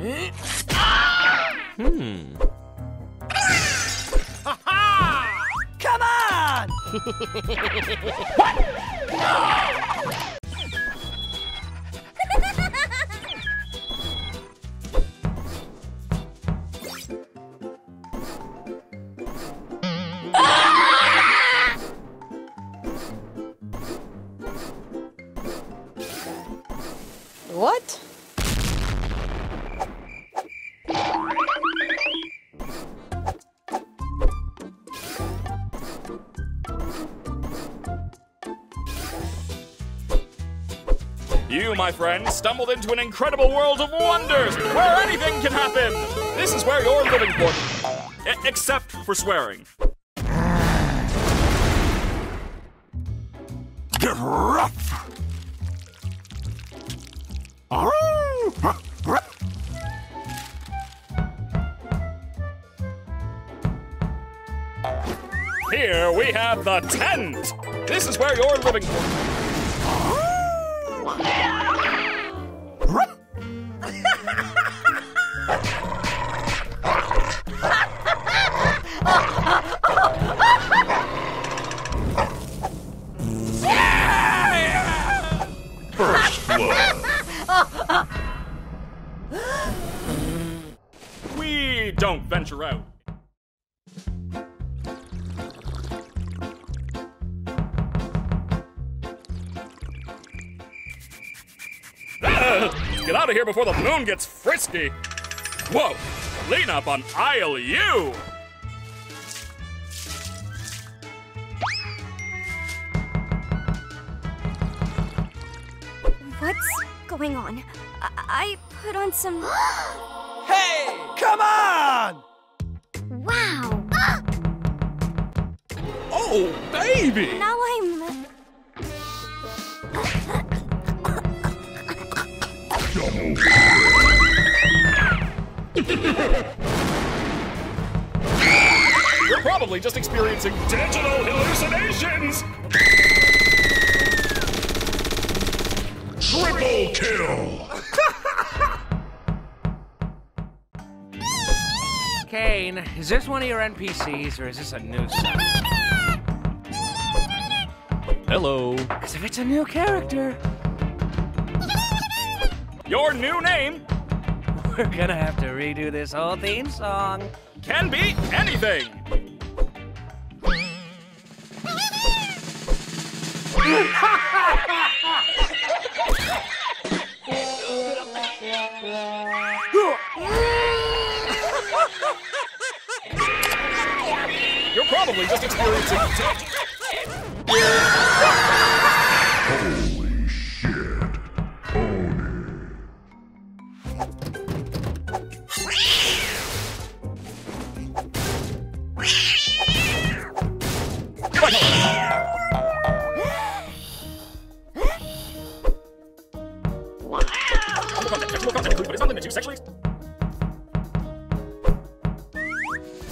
Come on! What? What? You, my friend, stumbled into an incredible world of wonders, where anything can happen! This is where you're living for... except for swearing. Here we have the tent! This is where you're living for... First blood. We don't venture out. Get out of here before the balloon gets frisky. Whoa, clean up on aisle U. What's going on? I put on some... Hey, come on! Wow. Oh, baby! Now I'm... You're probably just experiencing digital hallucinations! Triple kill! Kane, is this one of your NPCs or is this a new set? Hello. Because if it's a new character... Your new name! We're gonna have to redo this whole theme song. Can be anything! You're probably just experiencing Holy shit.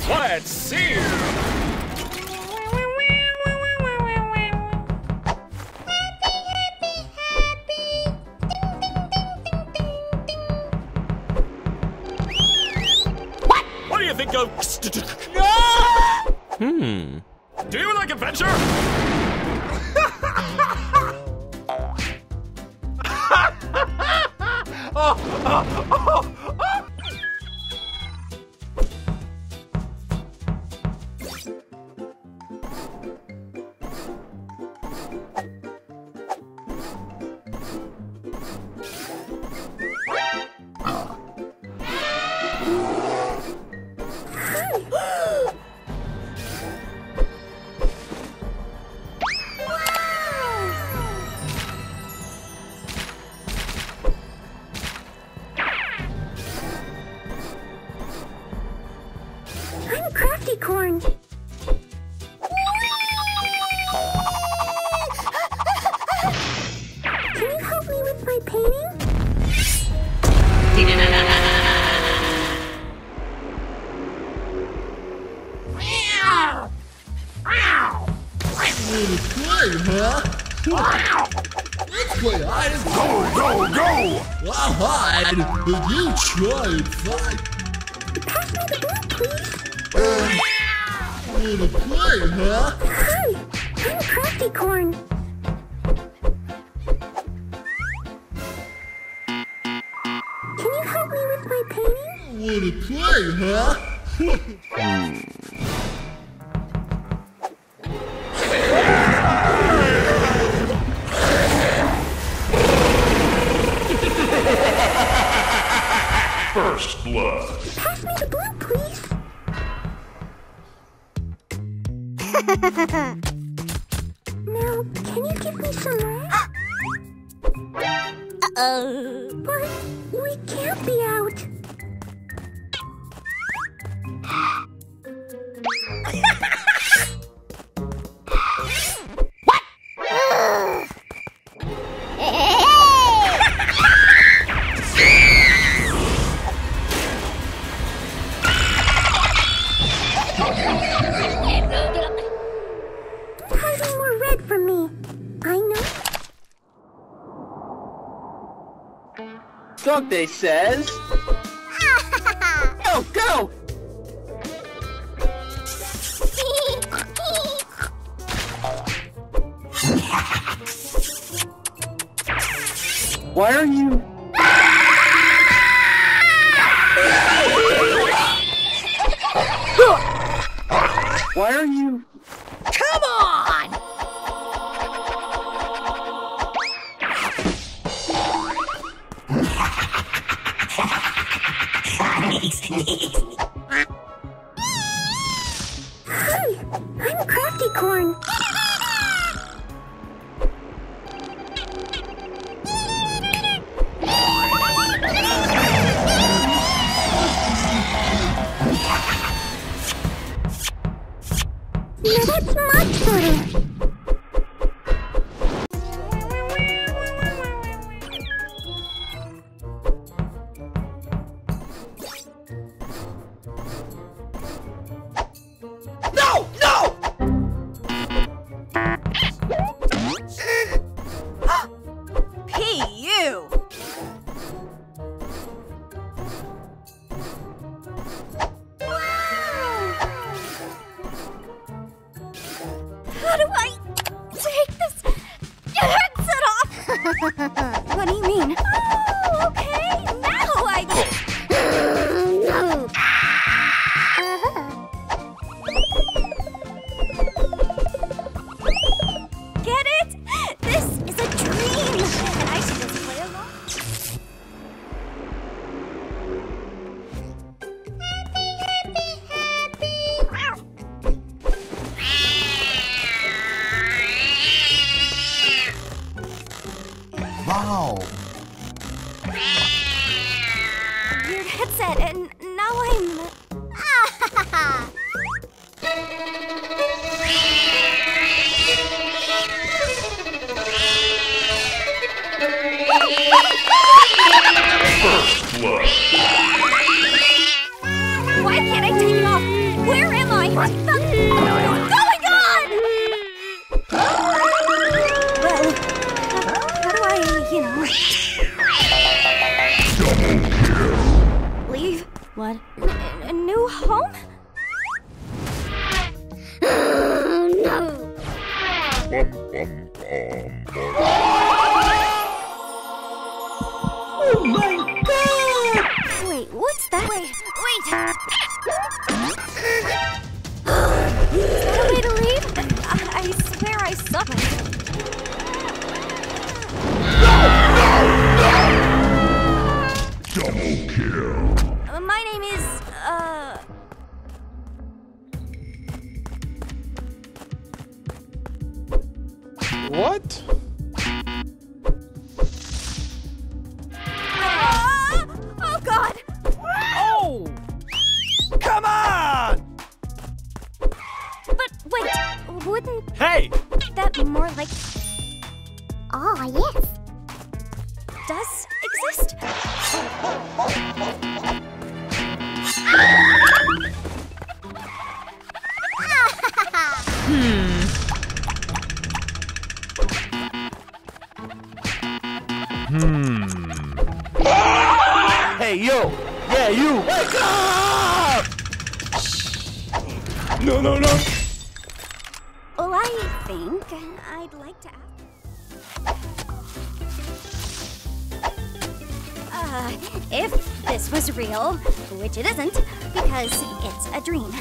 Let's see. What? What do you think of? Do you like adventure? I'm Craftycorn. Can you help me with my painting? That's really great, huh? That's where I just go, go, go! Wow! God, you tried fight. Pass me the book, please. Wanna play, huh? Hi, I'm Craftycorn. Can you help me with my painting? Wanna play, huh? First blood. Pass me the blue, please. Now, can you give me some red? Uh-oh. But we can't be out. What? They says. Go, go! Why are you... Why are you... Come on! Hi, I'm Craftycorn. Now that's much better. What do you mean? Oh, okay. Now I get it. Get it? This is a dream. And I should just play along. Wow! Weird headset, and now I'm... First blood. Why can't I take it off? Where am I? What the... Leave? What? A new home? No. Oh my God! Wait, what's that? Wait! Is that a way to leave? I swear I suck myself. My name is, What? Oh, God! Oh! Come on! But wait, wouldn't... Hey! That more like... Ah, yes. Does exist? Hmm. yo! Yeah, you! Wake up! No, no, no! Well, I think I'd like to ask... if this was real, which it isn't, because it's a dream.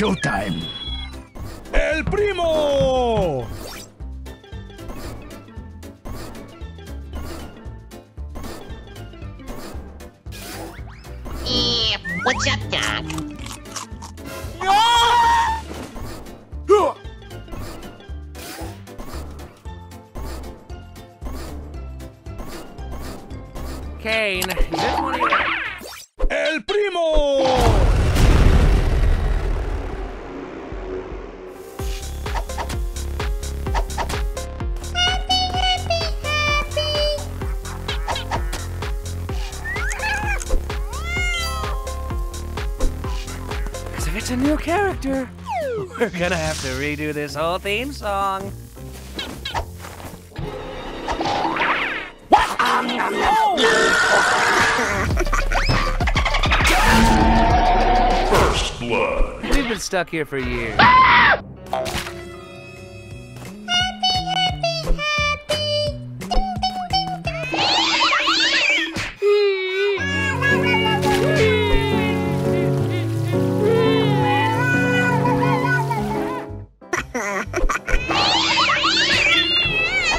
Showtime! El Primo! What's up, Doc? No! Kane, El Primo! A new character. We're gonna have to redo this whole theme song. What? No! been stuck here for years. Ah!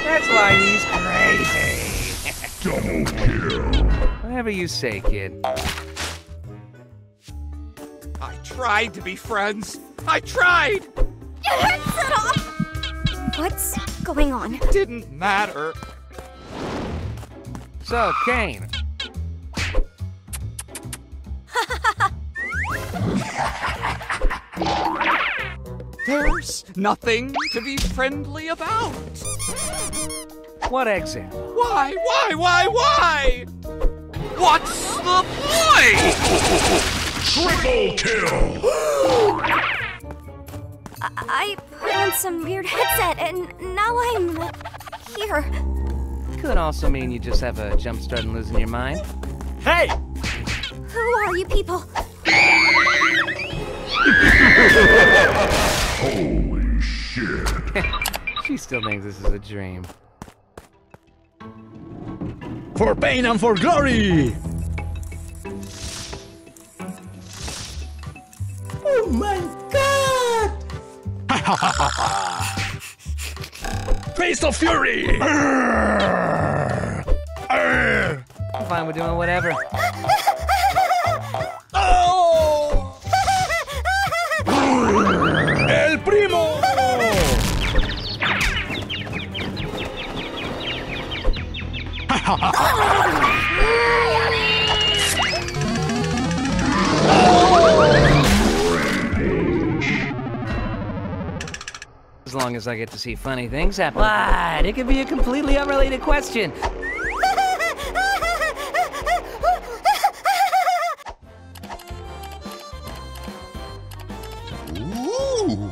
That's why he's crazy. Double kill. Whatever you say, kid. I tried to be friends. I tried. Your head set off. What's going on? Didn't matter. So, Kane. There's nothing to be friendly about. What exit? Why? What's the point? Triple kill! I put on some weird headset and now I'm here. Could also mean you just have a jump start and losing your mind. Hey! Who are you people? Holy shit. She still thinks this is a dream. For pain and for glory! Oh my god! Face of fury! I'm fine with doing whatever. Oh! El primo! As long as I get to see funny things happen. What? It could be a completely unrelated question. Ooh.